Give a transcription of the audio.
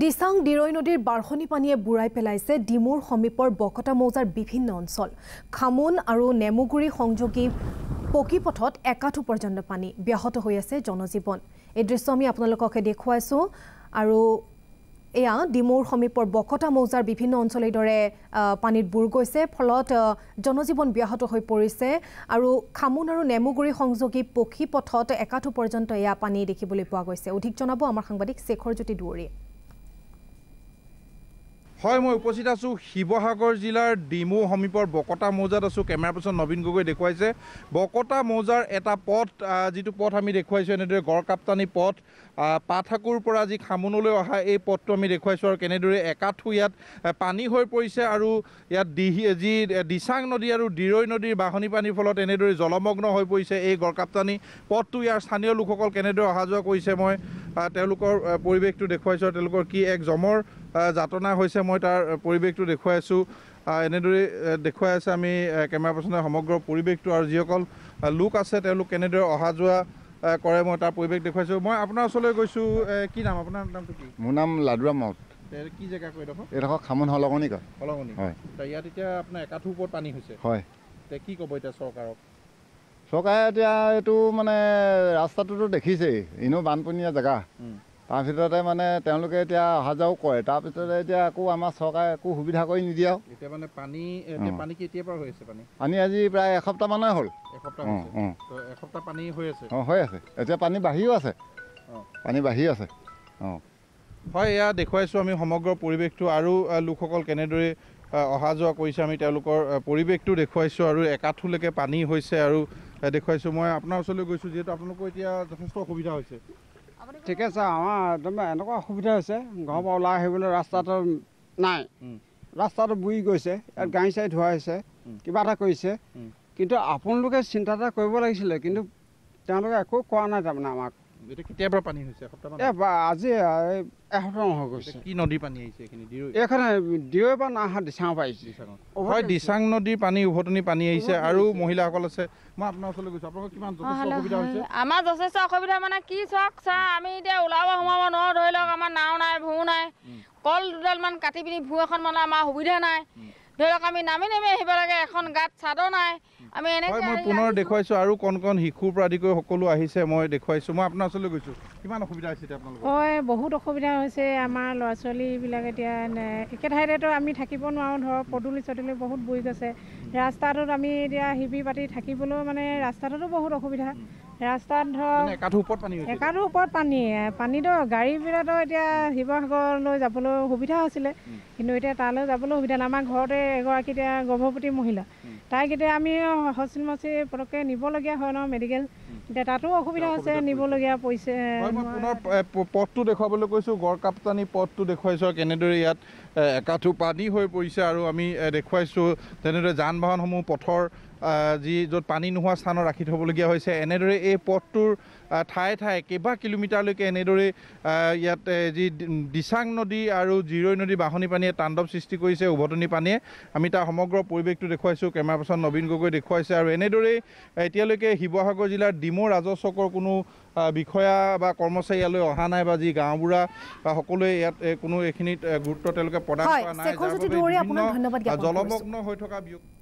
দিচাং ডিৰৈ নদীৰ বাৰহনি পানীয়ে বুৰাই পেলাইছে ডিমুৰ সমীপৰ বকটা মৌজাৰ বিভিন্ন অঞ্চল খামুন আৰু নেমুগুৰি সংযোগী পকি পথত একাঠু পৰ্যন্ত পানী ব্যাহত হৈ আছে জনজীৱন এই দৃশ্য আমি আপোনালোকক দেখুৱাইছো আৰু এয়া ডিমুৰ সমীপৰ বকটা মৌজাৰ বিভিন্ন অঞ্চলৰ দৰে পানীত বুৰ গৈছে ফলত জনজীৱন ব্যাহত হৈ পৰিছে আৰু খামুন আৰু নেমুগুৰি সংযোগী পকি পথত একাঠু পৰ্যন্ত এয়া পানী দেখিবলৈ পোৱা গৈছে অধিক জনাব আমাৰ সাংবাদিক শেখৰ জ্যোতি দুৱৰী হয় মই উপস্থিত আছো শিৱসাগৰ জিলাৰ ডিমু সমীপৰ বকটা মৌজাত আছো কেমেৰা পাৰ্চন নবীন গগৈ দেখুৱাইছে বকটা মৌজাৰ এটা পথ যেটো পথ আমি দেখুৱাইছো এনেদৰে গৰকাপ্তানি পথ পাঠাকুৰ পৰা যি খামুনলৈ অহা এই পথটো আমি দেখুৱাইছো আৰু কেনেদৰে একাঠু ইয়াত পানী হৈ পৰিছে আৰু ইয়াত যি দিচাং নদী আৰু ডিৰৈ নদীৰ বাহনি পানীৰ ফলত এনেদৰে জলমগ্ন হৈ পৰিছে এই গৰকাপ্তানি পথটো ইয়াৰ স্থানীয় লোকসকল কেনেদৰে অহা যোৱা কৰিছে মই তেওঁলোকৰ পৰিৱেশটো দেখুৱাইছো তেওঁলোকৰ কি এক জমৰ যাতনা হৈছে মই তাৰ পৰিৱেশটো দেখুৱাইছো এনেদৰে দেখুৱাই আছে আমি কেমেৰা পাৰ্চনৰ সমগ্ৰ পৰিৱেশটো আৰু যিসকল লোক আছে তেওঁলোক কেনেদৰে অহা যোৱা কৰে মই তাৰ পৰিৱেশ দেখুৱাইছো মই আপোনাৰ ওচৰলৈ গৈছো কি নাম আপোনাৰ নামটো কি মোৰ নাম লাডুৰাম মহত কি জেগা কৈ দেখো এৰক খামন হলগনি কা হলগনি হয় তা ইয়াত এতিয়া আপোনাৰ একাঠু ওপৰত পানী হৈছে হয় তে কি ক'ব এটা চৰকাৰক চৰকাৰে এতিয়া এটো মানে ৰাস্তাটোটো দেখিছে ইনো বানপনীয়া জায়গা তাৰ ভিতৰতে মানে তেওঁলোকে এতিয়া হাজাও কৰে তাৰ ভিতৰতে এতিয়া আকো আমাৰ চৰকাৰে আকো সুবিধা কৰি নিদিয়া এতিয়া মানে পানী এতিয়া পানী কেতিয়া পাৰ হৈ আছে পানী পানী আজি প্ৰায় এসপ্তাহ মান হ'ল এসপ্তাহ হৈছে তো এসপ্তাহ পানী হৈ আছে হৈ আছে এতিয়া পানী বাহিও আছে পানী বাহি আছে হয় ইয়া দেখুৱাইছো আমি সমগ্ৰ পৰিৱেশটো আৰু লোকসকল কেনেদৰে অহা যোৱা কৰিছে আমি তেওঁলোকৰ পৰিৱেশটো দেখুৱাইছো আৰু একাঠুলৈকে পানী হৈছে আৰু দেখুৱাইছো মই আপোনাৰ ওচৰলৈ গৈছো যেটো আপোনালোকৰ এতিয়া যথেষ্ট অসুবিধা হৈছে ঠিক আছে আমাৰ একদম এনেকুৱা অসুবিধা হৈছে ঘৰ পৰা ওলাই আহিবলৈ ৰাস্তাটো নাই ৰাস্তাটো বুই গৈছে ইয়াত গাড়ী চাই ধোৱা হৈছে কিবা এটা কৰিছে কিন্তু আপোনালোকে চিন্তা এটা কৰিব লাগিছিলে কিন্তু তেওঁলোকে একো কোৱা নাই তাৰমানে আমাক কেতিয়াবা পানী হৈছে আজি এসপ্তাহ হৈ গৈছে কি নদী পানী আহিছে এইখানে ডিৰৈ বা নাহা দিচাং পাইছে হয় দিচাং নদীৰ পানী উভতনি পানী আহিছে আৰু মহিলাসকল আছে মই আপোনাৰ ওচৰলৈ গৈছো আপোনালোকৰ কিমান অসুবিধা হৈছে আমাৰ যথেষ্ট অসুবিধা মানে কি চক চা আমি এতিয়া ওলাব সোমাব নোৱাৰো ধৰি লওক আমাৰ নাও নাই ভূ নাই কল দুডালমান কাটি পিনি ভূ এখন মানে আমাৰ সুবিধা নাই ধৰক আমি নামি নামি আহিব লাগে এখন গাত ছাদো নাই আমি এনেকৈ মই পুনৰ দেখুৱাইছো আৰু কোন হিকুৰ প্ৰাদিকৈ সকলো আহিছে মই দেখুৱাইছো মই আপোনাৰ ওচৰলৈ গৈছো কিমান অসুবিধা হৈছে আপোনালোকৰ হয় বহুত অসুবিধা হৈছে আমাৰ লৰাচলি বিলাক এতিয়া একে ঠাইতেতো আমি থাকিব নোৱাৰো ধৰ পদুলি চদুলি বহুত বৈ গৈছে ৰাস্তাটোত আমি এতিয়া হিবি পাতি থাকিবলৈ মানে ৰাস্তাটোতো বহুত অসুবিধা ৰাস্তাত ধৰ একাঠুৰ ওপৰত পানী পানীটো গাড়ীবিলাকতো এতিয়া শিৱসাগৰলৈ যাবলৈ সুবিধা হৈছিলে কিন্তু এতিয়া তালৈ যাবলৈ সুবিধা নাই আমাৰ ঘৰতে এগৰাকী এতিয়া গৰ্ভৱতী মহিলা তাই কেতিয়া আমি হস্পিটেল মাছি পটককৈ নিবলগীয়া হয় ন মেডিকেল এতিয়া তাতো অসুবিধা হৈছে নিবলগীয়া পৰিছে পথটো দেখুৱাবলৈ কৈছোঁ গড়কাপ্তানি পথটো দেখুৱাইছোঁ কেনেদৰে ইয়াত একাঠু পানী হৈ পৰিছে আৰু আমি দেখুৱাইছোঁ তেনেদৰে যান বাহনসমূহ পথৰ যি য'ত পানী নোহোৱা স্থানত ৰাখি থ'বলগীয়া হৈছে এনেদৰে এই পথটোৰ ঠায়ে ঠায়ে কেইবা কিলোমিটাৰলৈকে এনেদৰে ইয়াত যি দিচাং নদী আৰু ডিৰৈ নদী বাহনী পানীয়ে তাণ্ডৱ সৃষ্টি কৰিছে উভতনি পানীয়ে আমি তাৰ সমগ্ৰ পৰিৱেশটো দেখুৱাইছোঁ কেমেৰা পাৰ্চন নবীন গগৈ দেখুৱাইছে আৰু এনেদৰেই এতিয়ালৈকে শিৱসাগৰ জিলাৰ ডিমৌ ৰাজহ চকৰ কোনো বিষয়া বা কৰ্মচাৰী ইয়ালৈ অহা নাই বা যি গাঁওবুঢ়া বা সকলোৱে ইয়াত কোনো এইখিনিত গুৰুত্ব তেওঁলোকে প্ৰদান কৰা নাই জলমগ্ন হৈ থকা